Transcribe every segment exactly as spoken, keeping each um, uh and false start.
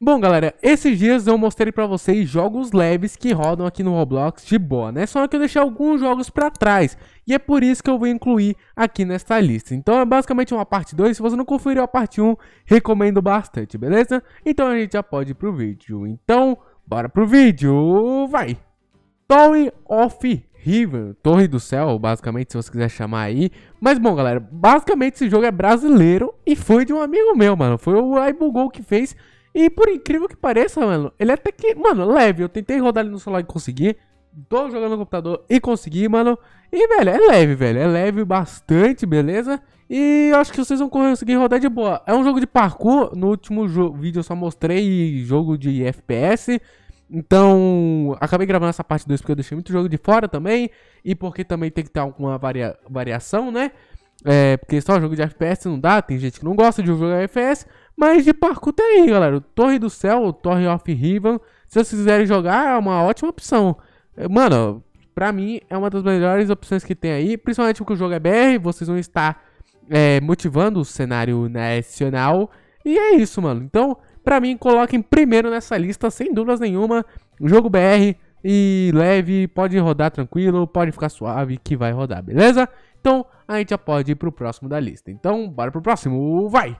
Bom, galera, esses dias eu mostrei pra vocês jogos leves que rodam aqui no Roblox de boa, né? Só que eu deixei alguns jogos pra trás, e é por isso que eu vou incluir aqui nesta lista. Então é basicamente uma parte dois, se você não conferiu a parte um, recomendo bastante, beleza? Então a gente já pode ir pro vídeo. Então, bora pro vídeo, vai! Tower of Heaven, Torre do Céu, basicamente, se você quiser chamar aí. Mas bom, galera, basicamente esse jogo é brasileiro e foi de um amigo meu, mano. Foi o Ibo Gol que fez. E por incrível que pareça, mano, ele até que, mano, leve. Eu tentei rodar ele no celular e consegui. Tô jogando no computador e consegui, mano. E, velho, é leve, velho. É leve bastante, beleza? E eu acho que vocês vão conseguir rodar de boa. É um jogo de parkour. No último vídeo eu só mostrei jogo de F P S. Então, acabei gravando essa parte dois porque eu deixei muito jogo de fora também. E porque também tem que ter alguma varia variação, né? É, porque só jogo de F P S não dá. Tem gente que não gosta de jogo de F P S. Mas de parkour tem aí, galera. Torre do Céu, Tower of Heaven. Se vocês quiserem jogar, é uma ótima opção. Mano, pra mim é uma das melhores opções que tem aí. Principalmente porque o jogo é B R, vocês vão estar é, motivando o cenário nacional. E é isso, mano. Então, pra mim, coloquem primeiro nessa lista, sem dúvidas nenhuma. O jogo B R e leve, pode rodar tranquilo, pode ficar suave que vai rodar, beleza? Então, a gente já pode ir pro próximo da lista. Então, bora pro próximo, vai!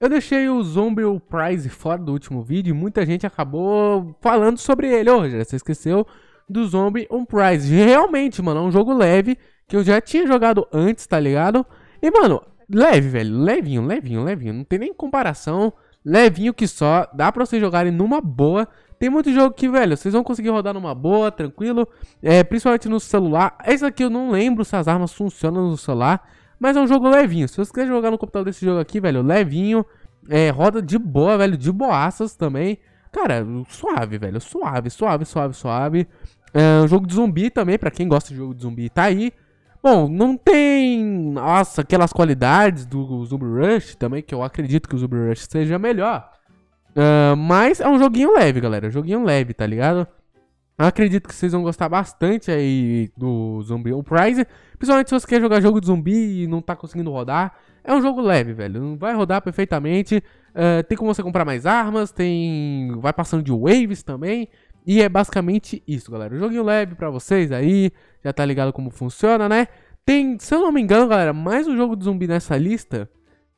Eu deixei o Zombie Uprise fora do último vídeo e muita gente acabou falando sobre ele. Ô, Rogério, você esqueceu do Zombie Unprize. Realmente, mano, é um jogo leve que eu já tinha jogado antes, tá ligado? E, mano, leve, velho. Levinho, levinho, levinho. Não tem nem comparação. Levinho que só. Dá pra vocês jogarem numa boa. Tem muito jogo que, velho, vocês vão conseguir rodar numa boa, tranquilo. É, principalmente no celular. Esse aqui eu não lembro se as armas funcionam no celular. Mas é um jogo levinho. Se você quiser jogar no computador desse jogo aqui, velho, levinho. É, roda de boa, velho, de boaças também. Cara, suave, velho, suave, suave, suave, suave. É um jogo de zumbi também, pra quem gosta de jogo de zumbi, tá aí. Bom, não tem, nossa, aquelas qualidades do Zumbi Rush também, que eu acredito que o Zumbi Rush seja melhor. É, mas é um joguinho leve, galera, joguinho leve, tá ligado? Eu acredito que vocês vão gostar bastante aí do Zumbi Uprise. Principalmente se você quer jogar jogo de zumbi e não tá conseguindo rodar. É um jogo leve, velho. Vai rodar perfeitamente. Uh, tem como você comprar mais armas. Tem... Vai passando de waves também. E é basicamente isso, galera. Um joguinho leve pra vocês aí. Já tá ligado como funciona, né? Tem, se eu não me engano, galera, mais um jogo de zumbi nessa lista.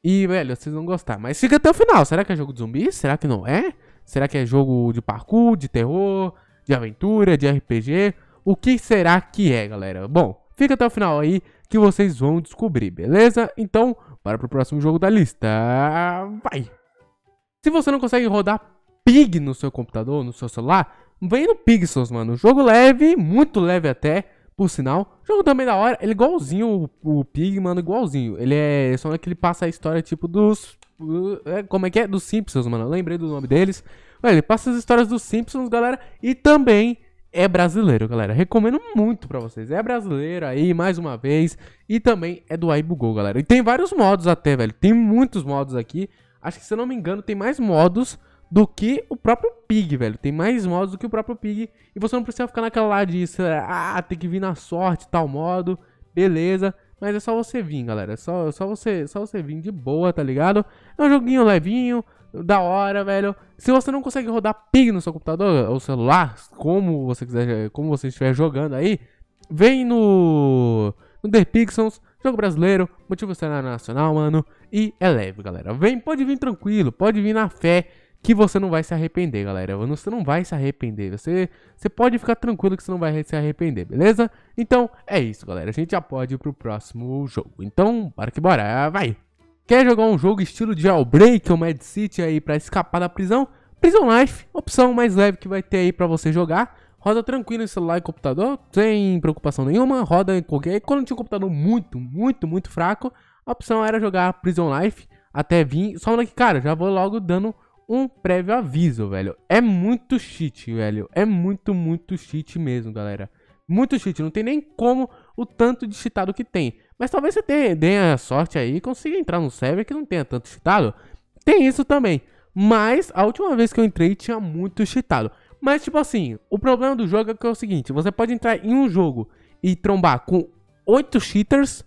E, velho, vocês vão gostar. Mas fica até o final. Será que é jogo de zumbi? Será que não é? Será que é jogo de parkour, de terror... de aventura, de R P G, o que será que é, galera? Bom, fica até o final aí que vocês vão descobrir, beleza? Então, bora pro próximo jogo da lista, vai! Se você não consegue rodar Pig no seu computador, no seu celular, vem no Pixels, mano. Jogo leve, muito leve até, por sinal. Jogo também da hora, ele é igualzinho o, o Pig, mano, igualzinho. Ele é só que ele passa a história tipo dos... Como é que é? Dos Simpsons, mano. Eu lembrei do nome deles. Ele passa as histórias dos Simpsons, galera. E também é brasileiro, galera. Recomendo muito pra vocês. É brasileiro aí, mais uma vez. E também é do iBuguou, galera. E tem vários modos até, velho. Tem muitos modos aqui. Acho que, se eu não me engano, tem mais modos do que o próprio Pig, velho. Tem mais modos do que o próprio Pig. E você não precisa ficar naquela lá de... Ah, tem que vir na sorte, tal modo. Beleza. Mas é só você vir, galera. É só, só, você, só você vir de boa, tá ligado? É um joguinho levinho, da hora, velho. Se você não consegue rodar Pig no seu computador ou celular, como você quiser, como você estiver jogando aí, vem no, no The Pixels, jogo brasileiro, motivo cenário nacional, mano. E é leve, galera. Vem, pode vir tranquilo, pode vir na fé que você não vai se arrepender, galera. Você não vai se arrepender. Você, você pode ficar tranquilo que você não vai se arrepender, beleza? Então, é isso, galera. A gente já pode ir pro próximo jogo. Então, bora que bora. Vai! Quer jogar um jogo estilo Jailbreak ou Mad City aí pra escapar da prisão? Prison Life, opção mais leve que vai ter aí pra você jogar. Roda tranquilo em celular e computador, sem preocupação nenhuma. Roda em qualquer... Quando tinha um computador muito, muito, muito fraco, a opção era jogar Prison Life até vir... Só que, cara, já vou logo dando... um prévio aviso, velho. É muito cheat, velho. É muito, muito cheat mesmo, galera. Muito cheat. Não tem nem como o tanto de cheatado que tem. Mas talvez você tenha sorte aí e consiga entrar num server que não tenha tanto cheatado. Tem isso também. Mas a última vez que eu entrei tinha muito cheatado. Mas tipo assim, o problema do jogo é que é o seguinte. Você pode entrar em um jogo e trombar com oito cheaters,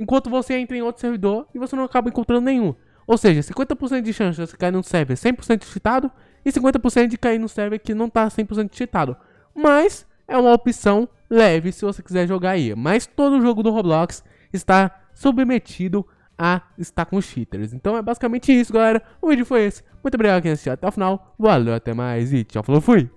enquanto você entra em outro servidor e você não acaba encontrando nenhum. Ou seja, cinquenta por cento de chance de você cair num server cem por cento cheatado e cinquenta por cento de cair no server que não tá cem por cento cheatado. Mas é uma opção leve se você quiser jogar aí. Mas todo jogo do Roblox está submetido a estar com cheaters. Então é basicamente isso, galera. O vídeo foi esse. Muito obrigado quem assistiu até o final. Valeu, até mais e tchau, falou, fui!